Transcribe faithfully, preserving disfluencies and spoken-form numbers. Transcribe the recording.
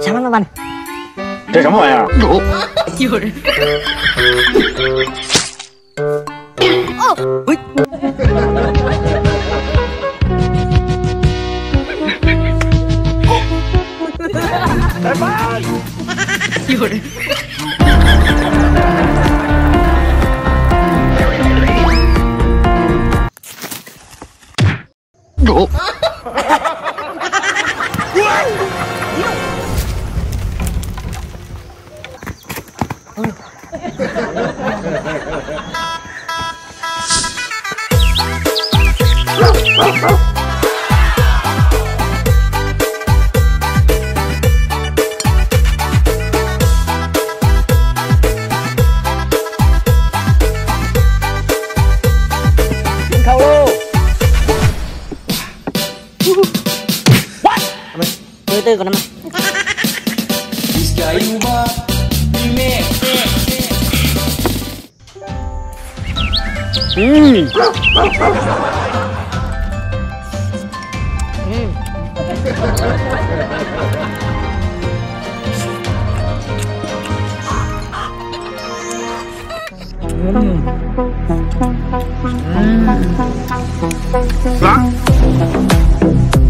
什么老板？这什么玩意儿？有人。哦，喂。来吧。有人。有。 This guy Uba, he made. Hmm. Hmm. Hmm.